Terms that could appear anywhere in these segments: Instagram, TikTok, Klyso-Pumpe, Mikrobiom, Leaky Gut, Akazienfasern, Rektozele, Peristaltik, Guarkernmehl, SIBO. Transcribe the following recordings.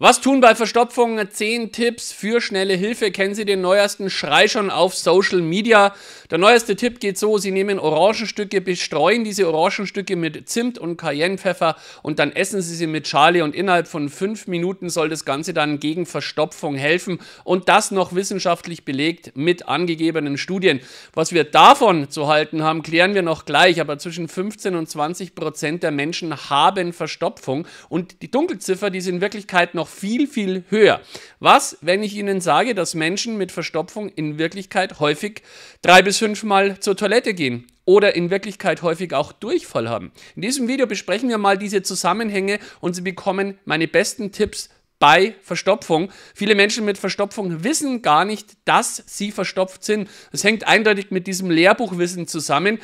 Was tun bei Verstopfung? 10 Tipps für schnelle Hilfe. Kennen Sie den neuesten Schrei schon auf Social Media? Der neueste Tipp geht so, Sie nehmen Orangenstücke, bestreuen diese Orangenstücke mit Zimt und Cayennepfeffer und dann essen Sie sie mit Schale und innerhalb von 5 Minuten soll das Ganze dann gegen Verstopfung helfen und das noch wissenschaftlich belegt mit angegebenen Studien. Was wir davon zu halten haben, klären wir noch gleich, aber zwischen 15% und 20% der Menschen haben Verstopfung und die Dunkelziffer, die ist in Wirklichkeit noch viel, viel höher. Was, wenn ich Ihnen sage, dass Menschen mit Verstopfung in Wirklichkeit häufig 3 bis 5 Mal zur Toilette gehen oder in Wirklichkeit häufig auch Durchfall haben? In diesem Video besprechen wir mal diese Zusammenhänge und Sie bekommen meine besten Tipps bei Verstopfung. Viele Menschen mit Verstopfung wissen gar nicht, dass sie verstopft sind. Das hängt eindeutig mit diesem Lehrbuchwissen zusammen.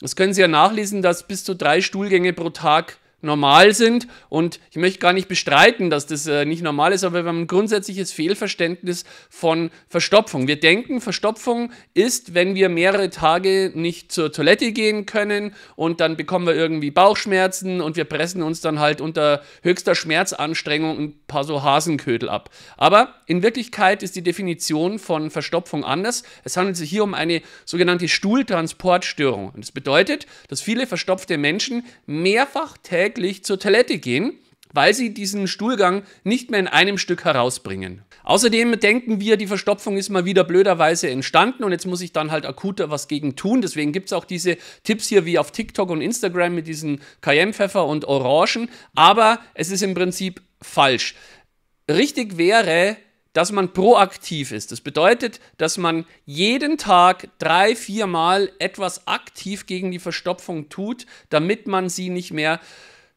Das können Sie ja nachlesen, dass bis zu 3 Stuhlgänge pro Tag normal sind und ich möchte gar nicht bestreiten, dass das nicht normal ist, aber wir haben ein grundsätzliches Fehlverständnis von Verstopfung. Wir denken, Verstopfung ist, wenn wir mehrere Tage nicht zur Toilette gehen können und dann bekommen wir irgendwie Bauchschmerzen und wir pressen uns dann halt unter höchster Schmerzanstrengung ein paar so Hasenködel ab. Aber in Wirklichkeit ist die Definition von Verstopfung anders. Es handelt sich hier um eine sogenannte Stuhltransportstörung und das bedeutet, dass viele verstopfte Menschen mehrfach täglich zur Toilette gehen, weil sie diesen Stuhlgang nicht mehr in einem Stück herausbringen. Außerdem denken wir, die Verstopfung ist mal wieder blöderweise entstanden und jetzt muss ich dann halt akuter was gegen tun. Deswegen gibt es auch diese Tipps hier wie auf TikTok und Instagram mit diesen Cayennepfeffer und Orangen. Aber es ist im Prinzip falsch. Richtig wäre, dass man proaktiv ist. Das bedeutet, dass man jeden Tag 3-4 Mal etwas aktiv gegen die Verstopfung tut, damit man sie nicht mehr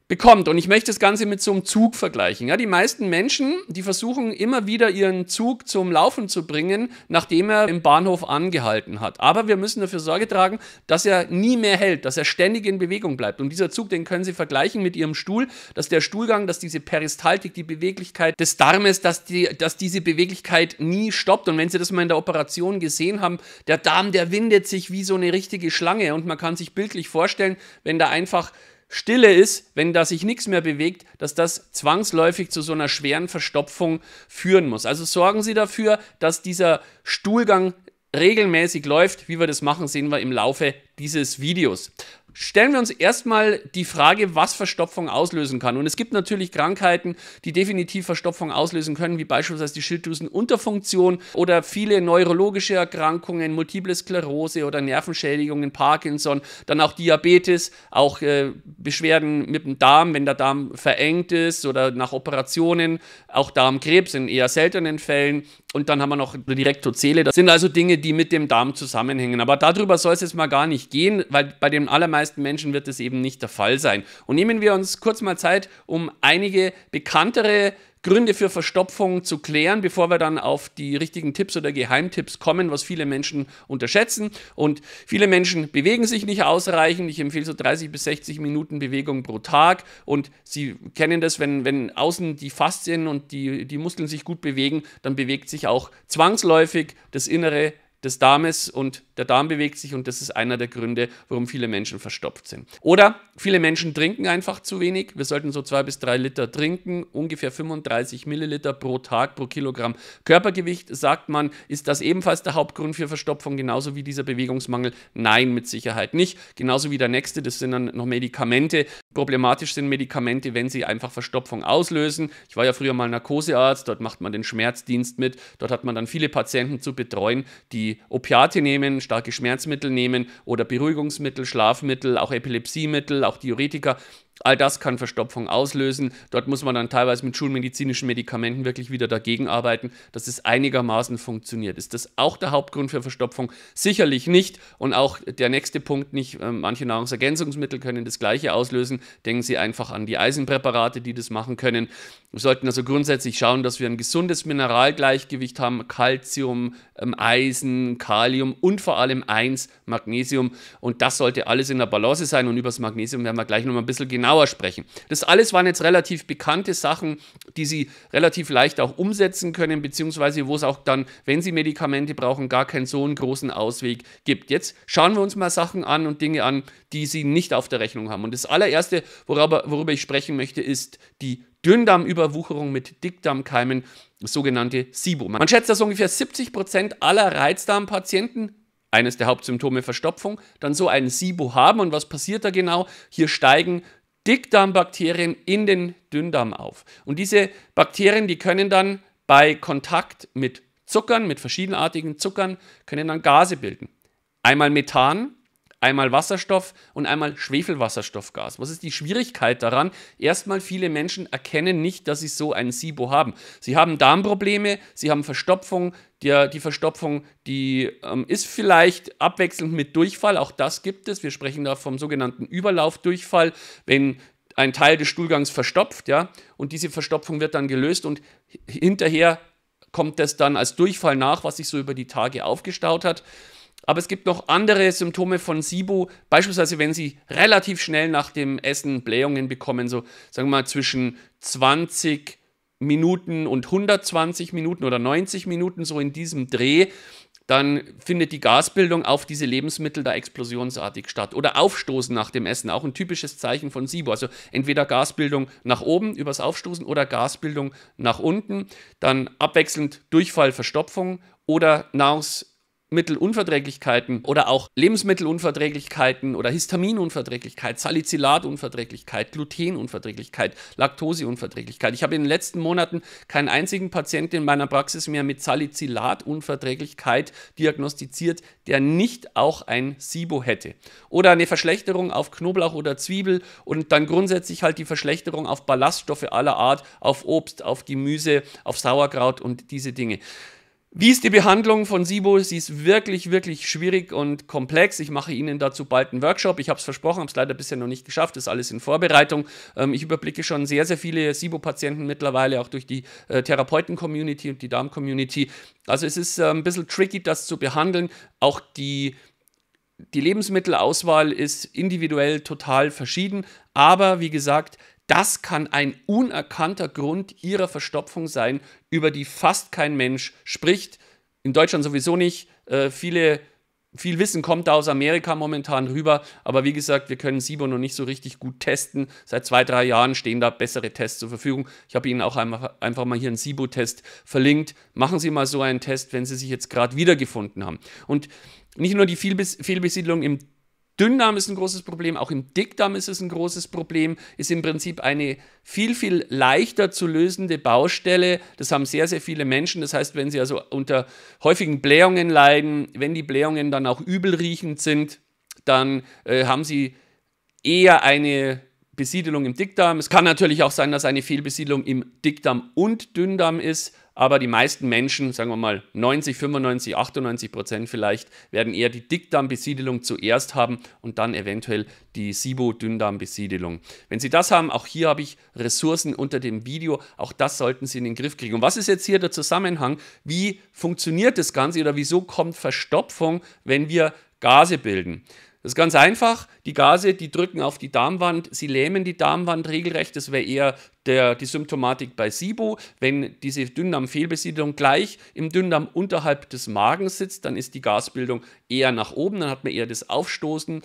bekommt. Und ich möchte das Ganze mit so einem Zug vergleichen. Ja, die meisten Menschen, die versuchen immer wieder ihren Zug zum Laufen zu bringen, nachdem er im Bahnhof angehalten hat. Aber wir müssen dafür Sorge tragen, dass er nie mehr hält, dass er ständig in Bewegung bleibt. Und dieser Zug, den können Sie vergleichen mit Ihrem Stuhl, dass der Stuhlgang, dass diese Peristaltik, die Beweglichkeit des Darmes, dass diese Beweglichkeit nie stoppt. Und wenn Sie das mal in der Operation gesehen haben, der Darm, der windet sich wie so eine richtige Schlange. Und man kann sich bildlich vorstellen, wenn da einfach Stille ist, wenn da sich nichts mehr bewegt, dass das zwangsläufig zu so einer schweren Verstopfung führen muss. Also sorgen Sie dafür, dass dieser Stuhlgang regelmäßig läuft. Wie wir das machen, sehen wir im Laufe dieses Videos. Stellen wir uns erstmal die Frage, was Verstopfung auslösen kann. Und es gibt natürlich Krankheiten, die definitiv Verstopfung auslösen können, wie beispielsweise die Schilddrüsenunterfunktion oder viele neurologische Erkrankungen, Multiple Sklerose oder Nervenschädigungen, Parkinson, dann auch Diabetes, auch Beschwerden mit dem Darm, wenn der Darm verengt ist oder nach Operationen, auch Darmkrebs in eher seltenen Fällen. Und dann haben wir noch die Rektozele. Das sind also Dinge, die mit dem Darm zusammenhängen. Aber darüber soll es jetzt mal gar nicht gehen, weil bei den allermeisten Menschen wird es eben nicht der Fall sein. Und nehmen wir uns kurz mal Zeit, um einige bekanntere Gründe für Verstopfung zu klären, bevor wir dann auf die richtigen Tipps oder Geheimtipps kommen, was viele Menschen unterschätzen. Und viele Menschen bewegen sich nicht ausreichend. Ich empfehle so 30 bis 60 Minuten Bewegung pro Tag. Und Sie kennen das, wenn außen die Faszien und die Muskeln sich gut bewegen, dann bewegt sich auch zwangsläufig das Innere des Darmes und der Darm bewegt sich und das ist einer der Gründe, warum viele Menschen verstopft sind. Oder viele Menschen trinken einfach zu wenig. Wir sollten so 2 bis 3 Liter trinken, ungefähr 35 Milliliter pro Tag, pro Kilogramm Körpergewicht, sagt man. Ist das ebenfalls der Hauptgrund für Verstopfung, genauso wie dieser Bewegungsmangel? Nein, mit Sicherheit nicht. Genauso wie der nächste, das sind dann noch Medikamente. Problematisch sind Medikamente, wenn sie einfach Verstopfung auslösen. Ich war ja früher mal Narkosearzt, dort macht man den Schmerzdienst mit. Dort hat man dann viele Patienten zu betreuen, die Opiate nehmen, starke Schmerzmittel nehmen oder Beruhigungsmittel, Schlafmittel, auch Epilepsiemittel, auch Diuretika. All das kann Verstopfung auslösen. Dort muss man dann teilweise mit schulmedizinischen Medikamenten wirklich wieder dagegen arbeiten, dass es einigermaßen funktioniert. Ist das auch der Hauptgrund für Verstopfung? Sicherlich nicht. Und auch der nächste Punkt nicht. Manche Nahrungsergänzungsmittel können das Gleiche auslösen. Denken Sie einfach an die Eisenpräparate, die das machen können. Wir sollten also grundsätzlich schauen, dass wir ein gesundes Mineralgleichgewicht haben. Calcium, Eisen, Kalium und vor allem Magnesium. Und das sollte alles in der Balance sein. Und über das Magnesium werden wir gleich nochmal ein bisschen genauer sprechen. Das alles waren jetzt relativ bekannte Sachen, die Sie relativ leicht auch umsetzen können, beziehungsweise wo es auch dann, wenn Sie Medikamente brauchen, gar keinen so einen großen Ausweg gibt. Jetzt schauen wir uns mal Sachen an und Dinge an, die Sie nicht auf der Rechnung haben. Und das allererste, worüber ich sprechen möchte, ist die Dünndarmüberwucherung mit Dickdarmkeimen, das sogenannte SIBO. Man schätzt, dass ungefähr 70% aller Reizdarmpatienten, eines der Hauptsymptome Verstopfung, dann so einen SIBO haben. Und was passiert da genau? Hier steigen Dickdarmbakterien in den Dünndarm auf. Und diese Bakterien, die können dann bei Kontakt mit Zuckern, mit verschiedenartigen Zuckern, können dann Gase bilden. Einmal Methan, einmal Wasserstoff und einmal Schwefelwasserstoffgas. Was ist die Schwierigkeit daran? Erstmal, viele Menschen erkennen nicht, dass sie so einen SIBO haben. Sie haben Darmprobleme, sie haben Verstopfung. Die Verstopfung, die ist vielleicht abwechselnd mit Durchfall. Auch das gibt es. Wir sprechen da vom sogenannten Überlaufdurchfall, wenn ein Teil des Stuhlgangs verstopft, ja, und diese Verstopfung wird dann gelöst und hinterher kommt das dann als Durchfall nach, was sich so über die Tage aufgestaut hat. Aber es gibt noch andere Symptome von SIBO, beispielsweise wenn Sie relativ schnell nach dem Essen Blähungen bekommen, so sagen wir mal zwischen 20 Minuten und 120 Minuten oder 90 Minuten, so in diesem Dreh, dann findet die Gasbildung auf diese Lebensmittel da explosionsartig statt. Oder Aufstoßen nach dem Essen, auch ein typisches Zeichen von SIBO. Also entweder Gasbildung nach oben übers Aufstoßen oder Gasbildung nach unten, dann abwechselnd Durchfall, Verstopfung oder Nahrungsmittelunverträglichkeiten oder auch Lebensmittelunverträglichkeiten oder Histaminunverträglichkeit, Salicylatunverträglichkeit, Glutenunverträglichkeit, Laktoseunverträglichkeit. Ich habe in den letzten Monaten keinen einzigen Patienten in meiner Praxis mehr mit Salicylatunverträglichkeit diagnostiziert, der nicht auch ein SIBO hätte. Oder eine Verschlechterung auf Knoblauch oder Zwiebel und dann grundsätzlich halt die Verschlechterung auf Ballaststoffe aller Art, auf Obst, auf Gemüse, auf Sauerkraut und diese Dinge. Wie ist die Behandlung von SIBO? Sie ist wirklich, wirklich schwierig und komplex. Ich mache Ihnen dazu bald einen Workshop. Ich habe es versprochen, habe es leider bisher noch nicht geschafft. Das ist alles in Vorbereitung. Ich überblicke schon sehr, sehr viele SIBO-Patienten mittlerweile, auch durch die Therapeuten-Community und die Darm-Community. Also es ist ein bisschen tricky, das zu behandeln. Auch die Lebensmittelauswahl ist individuell total verschieden. Aber wie gesagt, das kann ein unerkannter Grund Ihrer Verstopfung sein, über die fast kein Mensch spricht. In Deutschland sowieso nicht. Viel Wissen kommt da aus Amerika momentan rüber. Aber wie gesagt, wir können SIBO noch nicht so richtig gut testen. Seit 2, 3 Jahren stehen da bessere Tests zur Verfügung. Ich habe Ihnen auch einfach mal hier einen SIBO-Test verlinkt. Machen Sie mal so einen Test, wenn Sie sich jetzt gerade wiedergefunden haben. Und nicht nur die Fehlbesiedlung im Dünndarm ist ein großes Problem, auch im Dickdarm ist es ein großes Problem, ist im Prinzip eine viel, viel leichter zu lösende Baustelle. Das haben sehr, sehr viele Menschen. Das heißt, wenn sie also unter häufigen Blähungen leiden, wenn die Blähungen dann auch übelriechend sind, dann haben sie eher eine Besiedelung im Dickdarm. Es kann natürlich auch sein, dass eine Fehlbesiedelung im Dickdarm und Dünndarm ist. Aber die meisten Menschen, sagen wir mal 90, 95, 98% vielleicht, werden eher die Dickdarmbesiedelung zuerst haben und dann eventuell die SIBO-Dünndarmbesiedelung. Wenn Sie das haben, auch hier habe ich Ressourcen unter dem Video, auch das sollten Sie in den Griff kriegen. Und was ist jetzt hier der Zusammenhang? Wie funktioniert das Ganze oder wieso kommt Verstopfung, wenn wir Gase bilden? Das ist ganz einfach, die Gase, die drücken auf die Darmwand, sie lähmen die Darmwand regelrecht, das wäre eher die Symptomatik bei SIBO. Wenn diese Dünndarmfehlbesiedlung gleich im Dünndarm unterhalb des Magens sitzt, dann ist die Gasbildung eher nach oben, dann hat man eher das Aufstoßen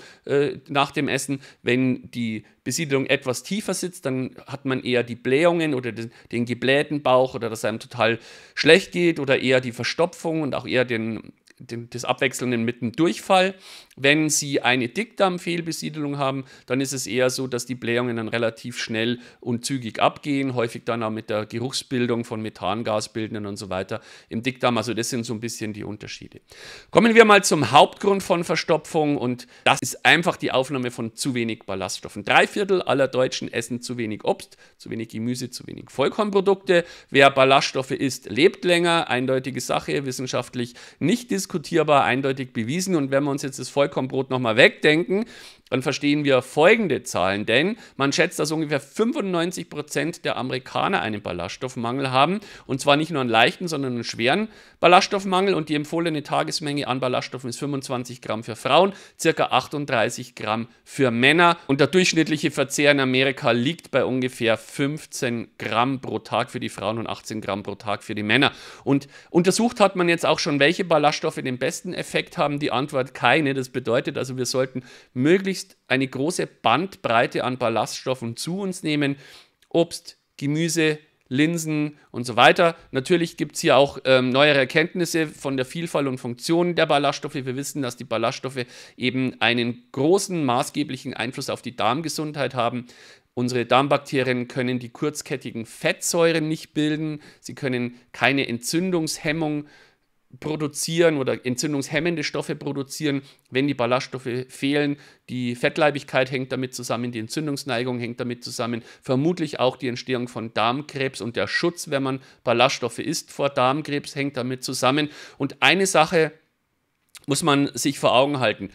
nach dem Essen. Wenn die Besiedelung etwas tiefer sitzt, dann hat man eher die Blähungen oder den geblähten Bauch oder dass einem total schlecht geht oder eher die Verstopfung und auch eher das Abwechseln mit dem Durchfall. Wenn Sie eine Dickdarmfehlbesiedelung haben, dann ist es eher so, dass die Blähungen dann relativ schnell und zügig abgehen, häufig dann auch mit der Geruchsbildung von Methangasbildern und so weiter im Dickdarm. Also das sind so ein bisschen die Unterschiede. Kommen wir mal zum Hauptgrund von Verstopfung und das ist einfach die Aufnahme von zu wenig Ballaststoffen. 3/4 aller Deutschen essen zu wenig Obst, zu wenig Gemüse, zu wenig Vollkornprodukte. Wer Ballaststoffe isst, lebt länger. Eindeutige Sache, wissenschaftlich nicht diskutierbar, eindeutig bewiesen. Und wenn wir uns jetzt das Vollkornbrot nochmal wegdenken, dann verstehen wir folgende Zahlen, denn man schätzt, dass ungefähr 95% der Amerikaner einen Ballaststoffmangel haben und zwar nicht nur einen leichten, sondern einen schweren Ballaststoffmangel und die empfohlene Tagesmenge an Ballaststoffen ist 25 Gramm für Frauen, ca. 38 Gramm für Männer und der durchschnittliche Verzehr in Amerika liegt bei ungefähr 15 Gramm pro Tag für die Frauen und 18 Gramm pro Tag für die Männer und untersucht hat man jetzt auch schon, welche Ballaststoffe den besten Effekt haben, die Antwort keine, das bedeutet also, wir sollten möglichst eine große Bandbreite an Ballaststoffen zu uns nehmen. Obst, Gemüse, Linsen und so weiter. Natürlich gibt es hier auch neuere Erkenntnisse von der Vielfalt und Funktion der Ballaststoffe. Wir wissen, dass die Ballaststoffe eben einen großen maßgeblichen Einfluss auf die Darmgesundheit haben. Unsere Darmbakterien können die kurzkettigen Fettsäuren nicht bilden. Sie können keine Entzündungshemmung produzieren oder entzündungshemmende Stoffe produzieren, wenn die Ballaststoffe fehlen. Die Fettleibigkeit hängt damit zusammen, die Entzündungsneigung hängt damit zusammen, vermutlich auch die Entstehung von Darmkrebs und der Schutz, wenn man Ballaststoffe isst, vor Darmkrebs hängt damit zusammen. Und eine Sache muss man sich vor Augen halten.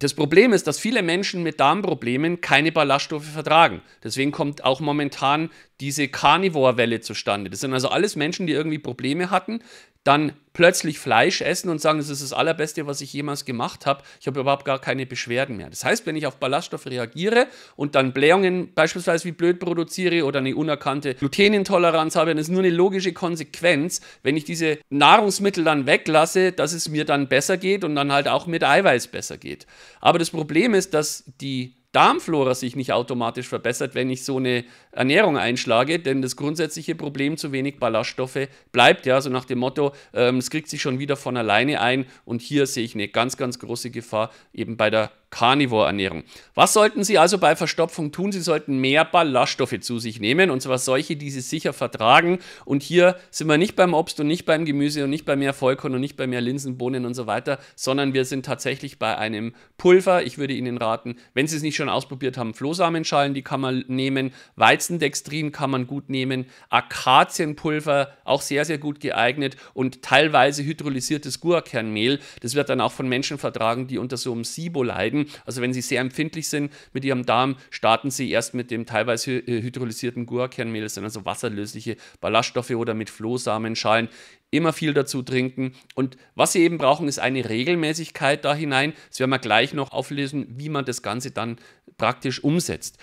Das Problem ist, dass viele Menschen mit Darmproblemen keine Ballaststoffe vertragen. Deswegen kommt auch momentan diese Carnivore-Welle zustande. Das sind also alles Menschen, die irgendwie Probleme hatten, dann plötzlich Fleisch essen und sagen, das ist das Allerbeste, was ich jemals gemacht habe. Ich habe überhaupt gar keine Beschwerden mehr. Das heißt, wenn ich auf Ballaststoffe reagiere und dann Blähungen beispielsweise wie blöd produziere oder eine unerkannte Glutenintoleranz habe, dann ist nur eine logische Konsequenz, wenn ich diese Nahrungsmittel dann weglasse, dass es mir dann besser geht und dann halt auch mit Eiweiß besser geht. Aber das Problem ist, dass die Darmflora sich nicht automatisch verbessert, wenn ich so eine Ernährung einschlage, denn das grundsätzliche Problem, zu wenig Ballaststoffe, bleibt, ja, so nach dem Motto, es kriegt sich schon wieder von alleine ein, und hier sehe ich eine ganz, ganz große Gefahr eben bei der Carnivore-Ernährung. Was sollten Sie also bei Verstopfung tun? Sie sollten mehr Ballaststoffe zu sich nehmen, und zwar solche, die Sie sicher vertragen, und hier sind wir nicht beim Obst und nicht beim Gemüse und nicht bei mehr Vollkorn und nicht bei mehr Linsen, Bohnen und so weiter, sondern wir sind tatsächlich bei einem Pulver. Ich würde Ihnen raten, wenn Sie es nicht schon ausprobiert haben, Flohsamenschalen, die kann man nehmen, Weizendextrin kann man gut nehmen, Akazienpulver, auch sehr, sehr gut geeignet, und teilweise hydrolysiertes Guarkernmehl. Das wird dann auch von Menschen vertragen, die unter so einem SIBO leiden. Also wenn Sie sehr empfindlich sind mit Ihrem Darm, starten Sie erst mit dem teilweise hydrolysierten Guarkernmehl. Das sind also wasserlösliche Ballaststoffe, oder mit Flohsamenschalen. Immer viel dazu trinken, und was Sie eben brauchen, ist eine Regelmäßigkeit da hinein. Das werden wir gleich noch auflösen, wie man das Ganze dann praktisch umsetzt.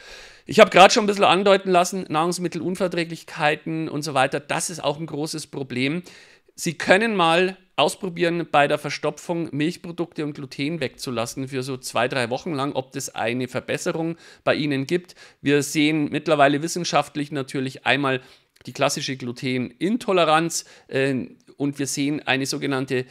Ich habe gerade schon ein bisschen andeuten lassen, Nahrungsmittelunverträglichkeiten und so weiter, das ist auch ein großes Problem. Sie können mal ausprobieren, bei der Verstopfung Milchprodukte und Gluten wegzulassen für so 2-3 Wochen lang, ob das eine Verbesserung bei Ihnen gibt. Wir sehen mittlerweile wissenschaftlich natürlich einmal die klassische Glutenintoleranz und wir sehen eine sogenannte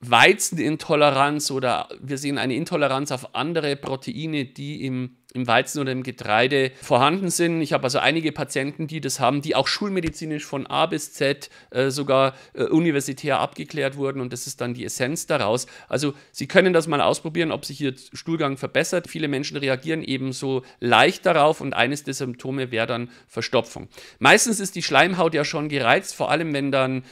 Weizenintoleranz, oder wir sehen eine Intoleranz auf andere Proteine, die im Weizen oder im Getreide vorhanden sind. Ich habe also einige Patienten, die das haben, die auch schulmedizinisch von A bis Z sogar universitär abgeklärt wurden, und das ist dann die Essenz daraus. Also Sie können das mal ausprobieren, ob sich Ihr Stuhlgang verbessert. Viele Menschen reagieren eben so leicht darauf, und eines der Symptome wäre dann Verstopfung. Meistens ist die Schleimhaut ja schon gereizt, vor allem wenn dann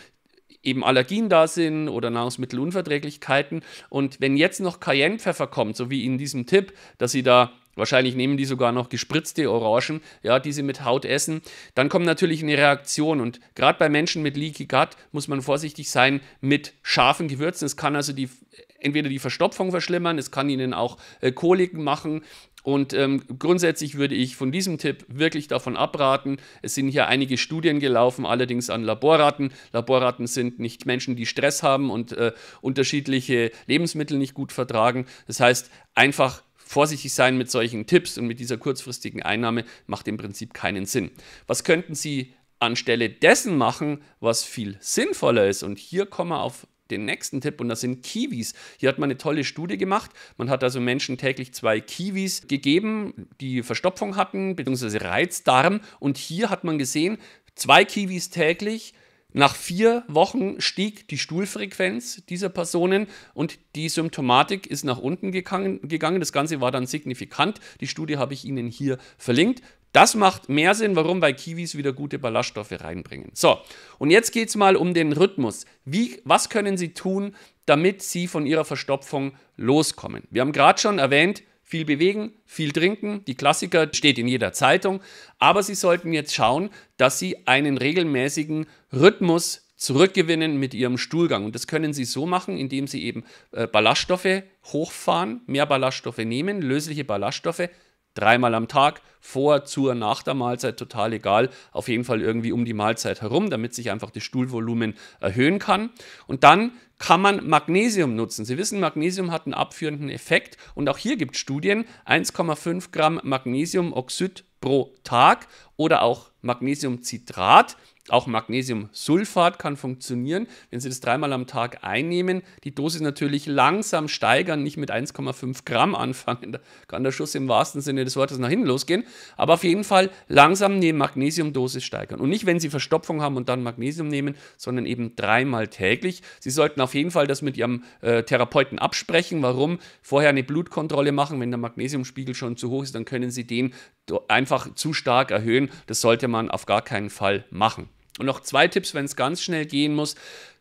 eben Allergien da sind oder Nahrungsmittelunverträglichkeiten, und wenn jetzt noch Cayennepfeffer kommt, so wie in diesem Tipp, dass Sie da, wahrscheinlich nehmen die sogar noch gespritzte Orangen, ja, die Sie mit Haut essen, dann kommt natürlich eine Reaktion, und gerade bei Menschen mit Leaky Gut muss man vorsichtig sein mit scharfen Gewürzen. Es kann also entweder die Verstopfung verschlimmern, es kann Ihnen auch Koliken machen. Und grundsätzlich würde ich von diesem Tipp wirklich davon abraten. Es sind hier einige Studien gelaufen, allerdings an Laborratten. Laborratten sind nicht Menschen, die Stress haben und unterschiedliche Lebensmittel nicht gut vertragen. Das heißt, einfach vorsichtig sein mit solchen Tipps, und mit dieser kurzfristigen Einnahme macht im Prinzip keinen Sinn. Was könnten Sie anstelle dessen machen, was viel sinnvoller ist? Und hier kommen wir auf den nächsten Tipp, und das sind Kiwis. Hier hat man eine tolle Studie gemacht. Man hat also Menschen täglich 2 Kiwis gegeben, die Verstopfung hatten, beziehungsweise Reizdarm. Und hier hat man gesehen, 2 Kiwis täglich. Nach 4 Wochen stieg die Stuhlfrequenz dieser Personen, und die Symptomatik ist nach unten gegangen. Das Ganze war dann signifikant. Die Studie habe ich Ihnen hier verlinkt. Das macht mehr Sinn. Warum? Weil Kiwis wieder gute Ballaststoffe reinbringen. So, und jetzt geht es mal um den Rhythmus. Was können Sie tun, damit Sie von Ihrer Verstopfung loskommen? Wir haben gerade schon erwähnt, viel bewegen, viel trinken. Die Klassiker, steht in jeder Zeitung. Aber Sie sollten jetzt schauen, dass Sie einen regelmäßigen Rhythmus zurückgewinnen mit Ihrem Stuhlgang. Und das können Sie so machen, indem Sie eben Ballaststoffe hochfahren, mehr Ballaststoffe nehmen, lösliche Ballaststoffe, 3-mal am Tag, vor, zur, nach der Mahlzeit, total egal, auf jeden Fall irgendwie um die Mahlzeit herum, damit sich einfach das Stuhlvolumen erhöhen kann. Und dann kann man Magnesium nutzen. Sie wissen, Magnesium hat einen abführenden Effekt, und auch hier gibt es Studien, 1,5 Gramm Magnesiumoxid pro Tag oder auch Magnesiumcitrat. Auch Magnesiumsulfat kann funktionieren, wenn Sie das dreimal am Tag einnehmen. Die Dosis natürlich langsam steigern, nicht mit 1,5 Gramm anfangen. Da kann der Schuss im wahrsten Sinne des Wortes nach hinten losgehen. Aber auf jeden Fall langsam die Magnesiumdosis steigern. Und nicht, wenn Sie Verstopfung haben und dann Magnesium nehmen, sondern eben dreimal täglich. Sie sollten auf jeden Fall das mit Ihrem Therapeuten absprechen. Warum? Vorher eine Blutkontrolle machen. Wenn der Magnesiumspiegel schon zu hoch ist, dann können Sie den einfach zu stark erhöhen. Das sollte man auf gar keinen Fall machen. Und noch zwei Tipps, wenn es ganz schnell gehen muss.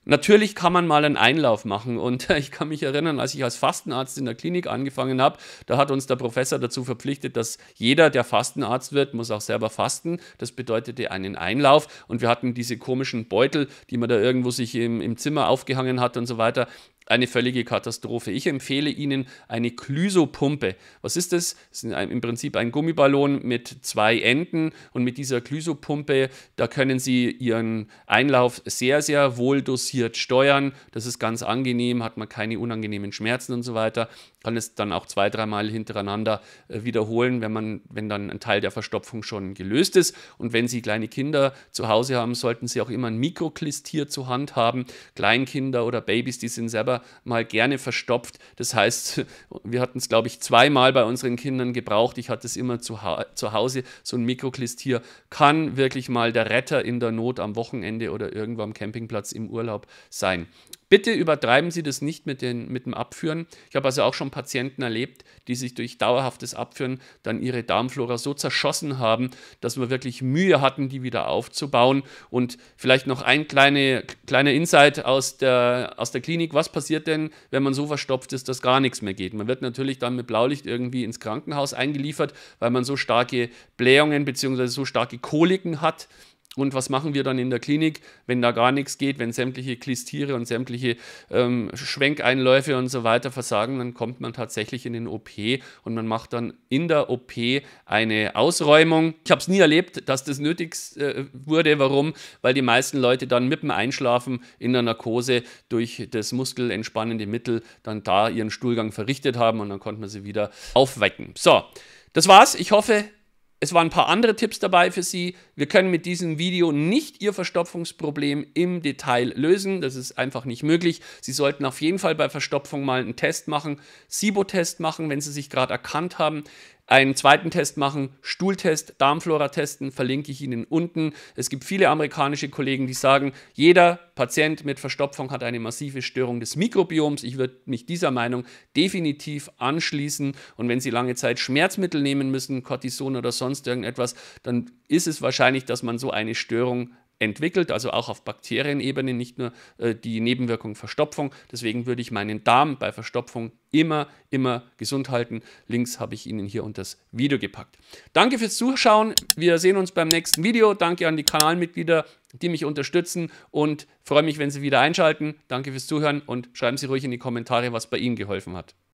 Natürlich kann man mal einen Einlauf machen und ich kann mich erinnern, als ich als Fastenarzt in der Klinik angefangen habe, da hat uns der Professor dazu verpflichtet, dass jeder, der Fastenarzt wird, muss auch selber fasten. Das bedeutete einen Einlauf und wir hatten diese komischen Beutel, die man da irgendwo sich im Zimmer aufgehangen hat und so weiter. Eine völlige Katastrophe. Ich empfehle Ihnen eine Klyso-Pumpe. Was ist das? Das ist im Prinzip ein Gummiballon mit zwei Enden und mit dieser Klyso-Pumpe, da können Sie Ihren Einlauf sehr, sehr wohl dosiert steuern. Das ist ganz angenehm, hat man keine unangenehmen Schmerzen und so weiter. Kann es dann auch zwei, dreimal hintereinander wiederholen, wenn dann ein Teil der Verstopfung schon gelöst ist. Und wenn Sie kleine Kinder zu Hause haben, sollten Sie auch immer ein Mikroklis hier zur Hand haben. Kleinkinder oder Babys, die sind selber mal gerne verstopft. Das heißt, wir hatten es, glaube ich, zweimal bei unseren Kindern gebraucht. Ich hatte es immer zu Hause. So ein Mikroklistier kann wirklich mal der Retter in der Not am Wochenende oder irgendwo am Campingplatz im Urlaub sein. Bitte übertreiben Sie das nicht mit dem Abführen. Ich habe also auch schon Patienten erlebt, die sich durch dauerhaftes Abführen dann ihre Darmflora so zerschossen haben, dass wir wirklich Mühe hatten, die wieder aufzubauen. Und vielleicht noch ein kleiner Insight aus der Klinik. Was passiert denn, wenn man so verstopft ist, dass gar nichts mehr geht? Man wird natürlich dann mit Blaulicht irgendwie ins Krankenhaus eingeliefert, weil man so starke Blähungen bzw. so starke Koliken hat. Und was machen wir dann in der Klinik, wenn da gar nichts geht, wenn sämtliche Klistiere und sämtliche Schwenkeinläufe und so weiter versagen, dann kommt man tatsächlich in den OP und man macht dann in der OP eine Ausräumung. Ich habe es nie erlebt, dass das nötig wurde. Warum? Weil die meisten Leute dann mit dem Einschlafen in der Narkose durch das muskelentspannende Mittel dann da ihren Stuhlgang verrichtet haben und dann konnte man sie wieder aufwecken. So, das war's. Ich hoffe, es waren ein paar andere Tipps dabei für Sie. Wir können mit diesem Video nicht Ihr Verstopfungsproblem im Detail lösen. Das ist einfach nicht möglich. Sie sollten auf jeden Fall bei Verstopfung mal einen Test machen. SIBO-Test machen, wenn Sie sich gerade erkannt haben. Einen zweiten Test machen, Stuhltest, Darmflora testen, verlinke ich Ihnen unten. Es gibt viele amerikanische Kollegen, die sagen, jeder Patient mit Verstopfung hat eine massive Störung des Mikrobioms. Ich würde mich dieser Meinung definitiv anschließen. Und wenn Sie lange Zeit Schmerzmittel nehmen müssen, Cortison oder sonst irgendetwas, dann ist es wahrscheinlich, dass man so eine Störung entwickelt, also auch auf Bakterienebene, nicht nur die Nebenwirkung Verstopfung. Deswegen würde ich meinen Darm bei Verstopfung immer gesund halten. Links habe ich Ihnen hier unter das Video gepackt. Danke fürs Zuschauen. Wir sehen uns beim nächsten Video. Danke an die Kanalmitglieder, die mich unterstützen und freue mich, wenn Sie wieder einschalten. Danke fürs Zuhören und schreiben Sie ruhig in die Kommentare, was bei Ihnen geholfen hat.